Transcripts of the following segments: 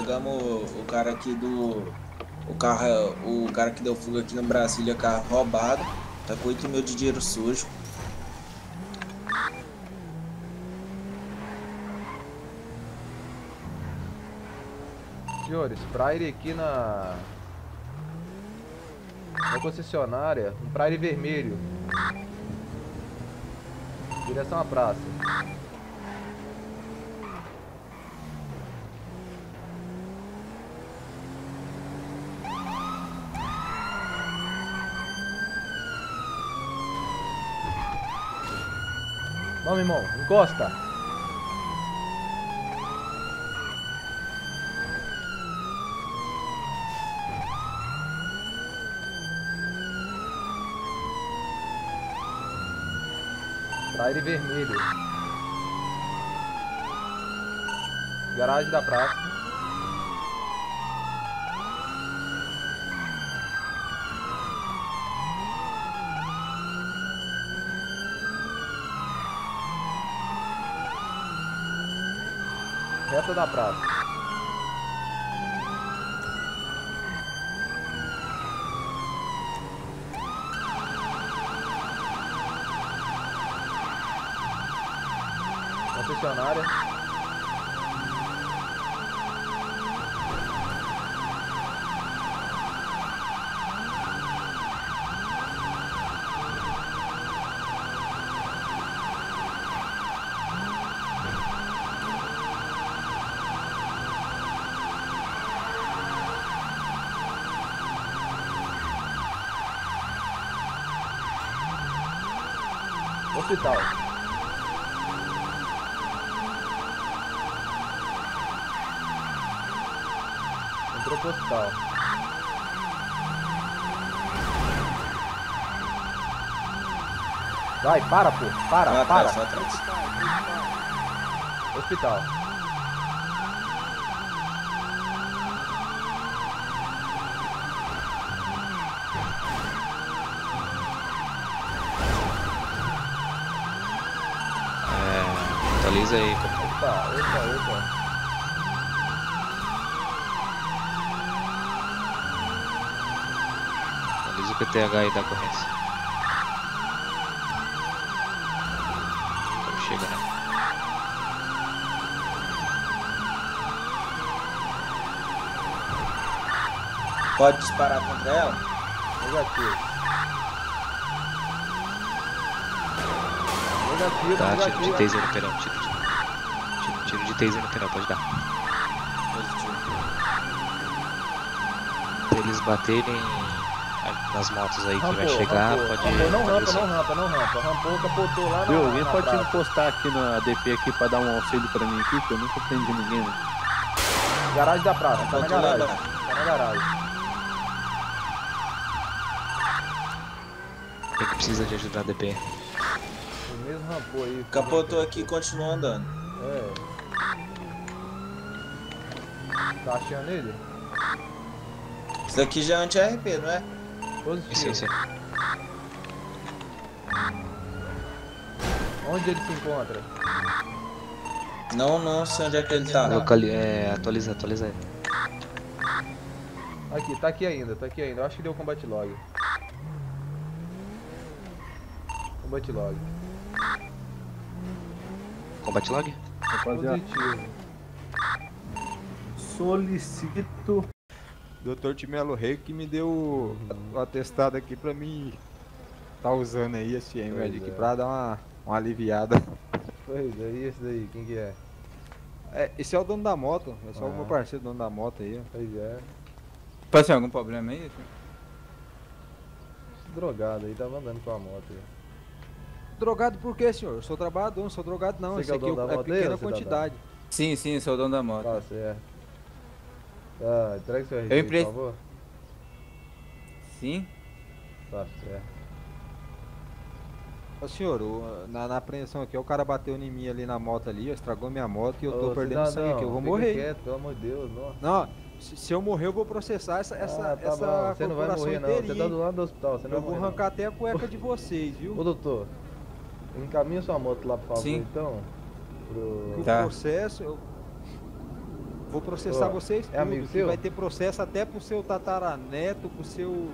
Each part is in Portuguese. Pegamos o cara aqui do... o cara que deu fuga aqui no Brasília, carro roubado. Tá com 8 mil de dinheiro sujo. Senhores, Prairie aqui na concessionária, um Prairie vermelho, direção à praça. Vamos, irmão, encosta. Aire vermelho. Garagem da praça. Reta da praça. Concessionária. Hospital. Hospital. Vai, para, pô. Para, para. Hospital. É, atualiza aí. Opa, opa, opa. PTH aí da corrência. Então chega, né? Pode disparar contra ela? Negativo. Negativo, tá, negativo. Tiro de taser no terão. Tiro de taser no terão, pode dar. Positivo. Se eles baterem nas motos aí que rampou, vai chegar, rampou. Pode... Rampou, não rampa, não rampa, não rampa. Rampou, capotou lá na... Viu, alguém pode praia. Postar aqui na DP aqui pra dar um auxílio pra mim aqui, que eu nunca atendi ninguém. Garagem da praça, tá na garagem. Lá, tá na garagem. Quem que precisa de ajudar a DP? O mesmo rampou aí. Capotou aqui e continua andando. É. Tá achando ele? Isso aqui já é anti-RP, não é? Positivo. Sim. Onde ele se encontra? Não sei onde é que ele tá. Atualiza aí. Aqui, tá aqui ainda. Eu acho que deu combat log. Combat log? Positivo. Solicito Dr. Timelo Rei que me deu o atestado aqui pra mim tá usando aí esse remédio aqui pra dar uma aliviada. Pois é, e esse daí, quem que é? Esse é o dono da moto, é só o meu parceiro dono da moto aí. Pois é. Passou algum problema aí? Esse drogado aí tava andando com a moto aí. Drogado por quê, senhor? Eu sou trabalhador, não sou drogado não. Esse aqui é pequena quantidade. Sim, sou o dono da moto. Tá certo. Ah, entrega seu RG, por favor. Sim. Tá certo. Ô senhor, na apreensão aqui, o cara bateu em mim ali na moto ali, estragou minha moto e eu tô perdendo sangue aqui, eu vou morrer. Quieto, pelo amor de Deus, nossa. Não, se eu morrer eu vou processar essa você não vai morrer não, você tá do lado do hospital, você não vai morrer. Eu vou arrancar até a cueca de vocês, viu? Ô doutor, encaminha sua moto lá, por favor, então. Pro processo, eu... Vou processar vocês tudo, amigo seu? Vai ter processo até pro seu tataraneto, pro seu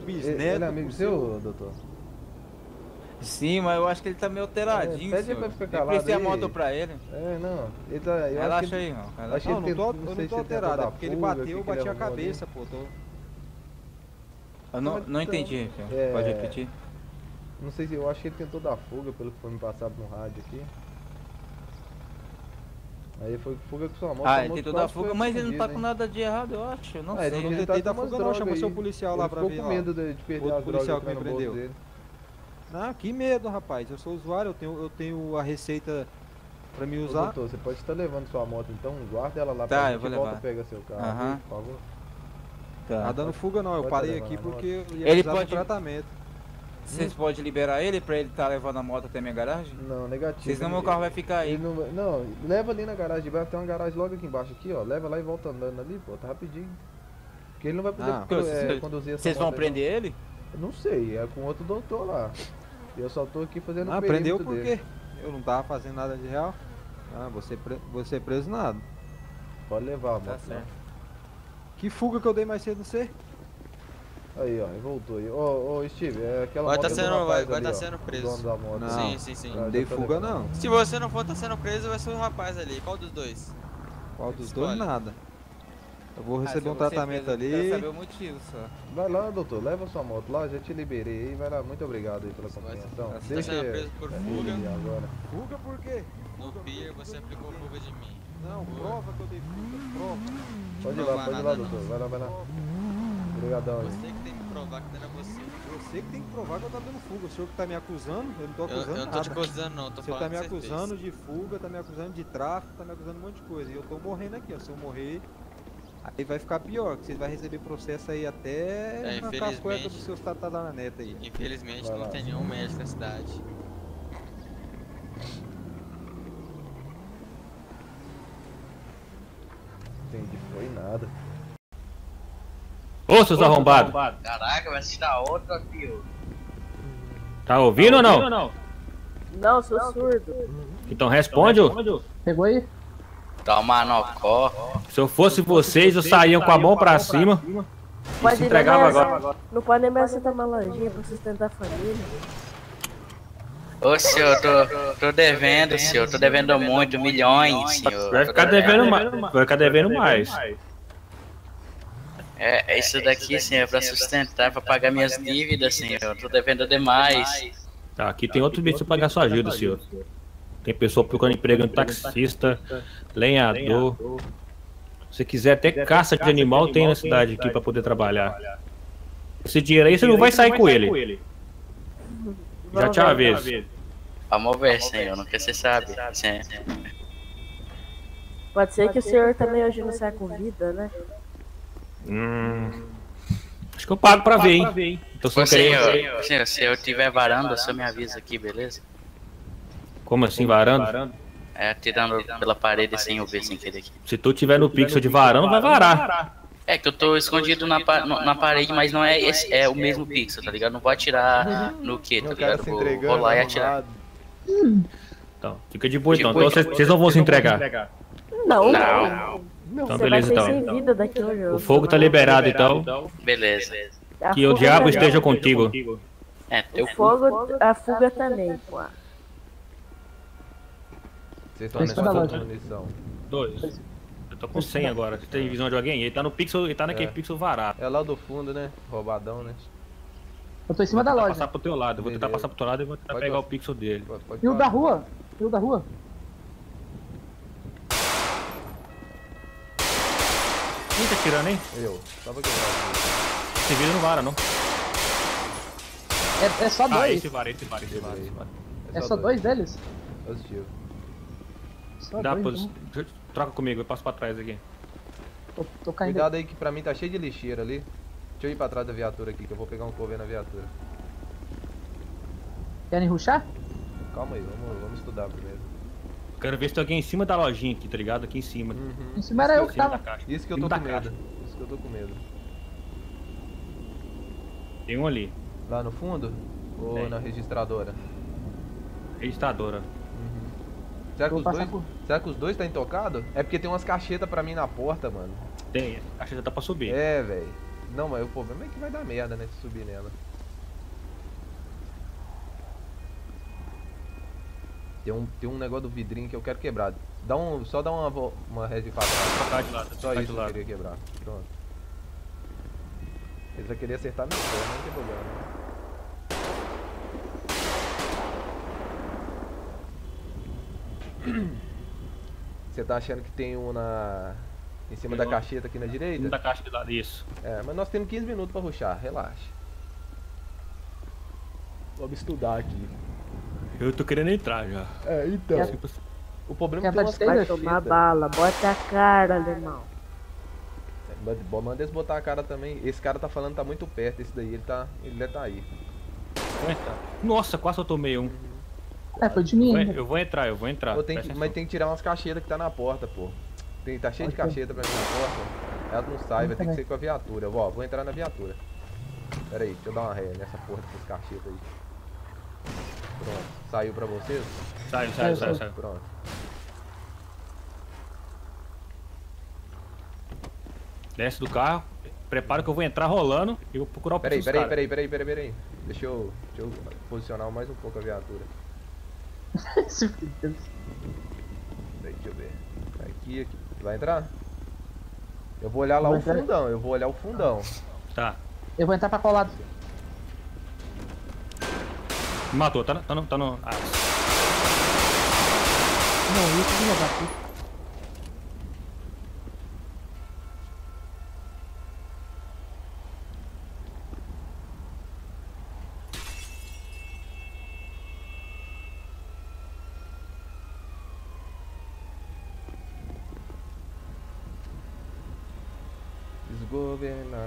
bisneto. Ele é amigo seu, doutor? Sim, mas eu acho que ele tá meio alteradinho, pede pra ficar calado. Eu prestei a moto pra ele. É, não. Ele tá, relaxa aí, irmão. Eu não tô alterado, é porque ele bateu, eu bati a cabeça, pô. Eu não entendi, filho. Pode repetir? Não sei se... Eu acho que ele tentou dar fuga, pelo que foi me passado no rádio aqui. Aí foi fuga com sua moto. Ah, ele tentou dar fuga, mas ele não tá com nada de errado, eu acho. Não sei. Ele não tentou dar fuga não, chamou seu policial lá pra ver. Ele ficou com medo de perder as drogas que me prendeu. Ah, que medo, rapaz. Eu sou usuário, eu tenho a receita pra me usar. Ô, doutor, você pode estar levando sua moto, então guarda ela lá pra gente, volta e pega seu carro, por favor. Tá dando fuga não, eu parei aqui porque eu ia precisar de tratamento. Vocês podem liberar ele pra ele estar levando a moto até minha garagem? Não, negativo. Senão meu carro vai ficar aí. Não, leva ali na garagem de baixo, tem uma garagem logo aqui embaixo, aqui, ó. Leva lá e volta andando ali, pô, tá rapidinho. Porque ele não vai poder conduzir essa moto. Vocês vão prender ele? Não sei, é com outro doutor lá. Eu só tô aqui fazendo um prendeu por quê? Eu não tava fazendo nada de real. Ah, você preso nada. Pode levar, tá certo. Que fuga que eu dei mais cedo, não sei. Aí, ó, ele voltou aí. Ô, Steve, é aquela moto tá sendo preso. Não, sim. Não dei fuga, não. Se você não for tá sendo preso, vai ser o rapaz ali. Qual dos dois? Qual dos dois? Nada. Eu vou receber um tratamento ali. Quero saber o motivo só. Vai lá, doutor, leva sua moto lá, já te liberei aí, vai lá, muito obrigado aí pela compreensão. Você tá sendo preso por fuga. Agora. Fuga por quê? No pier você aplicou fuga de mim. Não, prova que eu dei fuga, prova. Pode ir lá, doutor, vai lá. Obrigadão. Você que tem que provar que não era você. Você que tem que provar que eu tava dando fuga. O senhor que tá me acusando, eu não tô acusando nada. Eu não tô te acusando não, tô falando que você fez. Você tá me acusando de fuga, tá me acusando de tráfico, tá me acusando de um monte de coisa. E eu tô morrendo aqui, ó, se eu morrer... Aí vai ficar pior, que vocês vão receber processo aí até arrancar as cuecas dos seus tataranetos aí. Infelizmente não tem nenhum médico na cidade. Entendi, foi nada. Ô, seus arrombados! Caraca, vai se dar outra, tio. Tá ouvindo ou não? Não, sou surdo. Então responde, ô. Pegou aí? Toma nocó. Se eu fosse vocês, eu saía com a mão pra cima. E se entregava agora. Não pode nem mais sentar uma lanjinha pra sustentar a família. Ô senhor, tô devendo, senhor. Tô devendo muito, milhões, senhor. Vai ficar devendo mais. É isso daqui, senhor, pra sustentar, pra pagar minhas dívidas, senhor. Tô devendo demais. Tá, aqui tem outros bichos pra pagar sua ajuda, senhor. Tem pessoa procurando emprego no taxista, lenhador. Se quiser até caça de animal, tem na cidade aqui para poder trabalhar. Esse dinheiro aí você não vai sair com ele. Já te aviso. Vamos ver, senhor, nunca se sabe. Pode ser que o senhor também hoje não saia com vida, né? Acho que eu pago para ver, hein? Então, senhor, se eu tiver varanda, só me avisa aqui, beleza? Como assim, varando? É, tirando pela parede sem eu ver, sem querer. Se tu tiver no pixel de varando, vai varar. É que eu tô escondido na parede, mas não é esse, é o mesmo pixel, tá ligado? Não vou atirar no que, tá ligado? Vou rolar e atirar. Então, fica de boa então. Então vocês não vão se entregar? Não. Então beleza então. O fogo tá liberado então. Beleza. Que o diabo esteja contigo. É, o fogo, a fuga também, pô. Vocês estão nessa munição. 2. Eu tô com 100 agora. Você tem visão de alguém? Ele tá no pixel, ele tá naquele pixel varado. É lá do fundo, né? Roubadão, né? Eu tô em cima da loja. Vou tentar passar pro teu lado, vou tentar passar pro teu lado e vou tentar pegar o pixel dele. E o da rua? Quem tá tirando, hein? Eu. Tava quebrado. Esse vídeo não vara, não. É só 2. Ah, esse vara. É só 2 deles? Positivo. Troca comigo, eu passo pra trás aqui. Tô caindo. Cuidado aí que pra mim tá cheio de lixeira ali. Deixa eu ir pra trás da viatura aqui, que eu vou pegar um cover na viatura. Querem rushar? Calma aí, vamos estudar primeiro. Quero ver se tem alguém em cima da lojinha aqui, tá ligado? Aqui em cima. Em cima era eu que tava. Isso que eu tô com medo. Tem um ali. Lá no fundo? Ou na registradora? Registradora. Será que os dois tá intocado? É porque tem umas caixetas pra mim na porta, mano. Tem, a caixeta tá pra subir. É, velho. Não, mas o problema é que vai dar merda, né, se subir nela. Tem um negócio do vidrinho que eu quero quebrar. Só dá uma resifada. Tá de lado, só isso que eu queria quebrar. Pronto. Ele vai querer acertar meu pé, não tem problema. Você tá achando que tem um em cima da caixeta aqui na direita? Da caixa de lado, isso. É, mas nós temos 15 minutos pra rushar, relaxa. Vamos estudar aqui. Eu tô querendo entrar já. É, então. O problema é que tem umas tomar bala, bota a cara, alemão. Manda eles botar a cara também. Esse cara tá falando, tá muito perto. Esse daí, ele tá aí. Nossa, quase eu tomei um. É, foi de mim. Eu vou entrar. Mas tem que tirar umas caixetas que tá na porta, pô. Tá cheio de caixeta pra mim na porta. Ela não sai, vai ter que ser com a viatura. Ó, vou entrar na viatura. Pera aí, deixa eu dar uma ré nessa porra dessas caixetas aí. Pronto, saiu pra vocês? Saiu. Pronto. Desce do carro, prepara que eu vou entrar rolando e vou procurar o pessoal. Peraí. Deixa eu posicionar mais um pouco a viatura. Peraí, deixa eu ver. Aqui. Vai entrar? Eu vou olhar lá o fundão, Tá. Eu vou entrar pra qual lado? Matou, tá no... Ah. Não, isso de novo aqui. Desgovernados.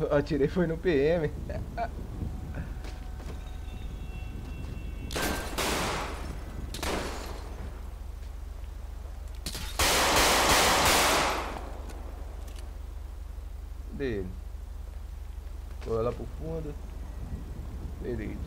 Eu atirei foi no PM. Dele. Foi lá pro fundo. Beleza.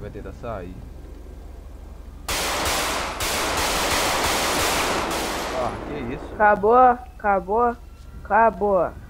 Vai tentar sair. Ah, que isso? Acabou.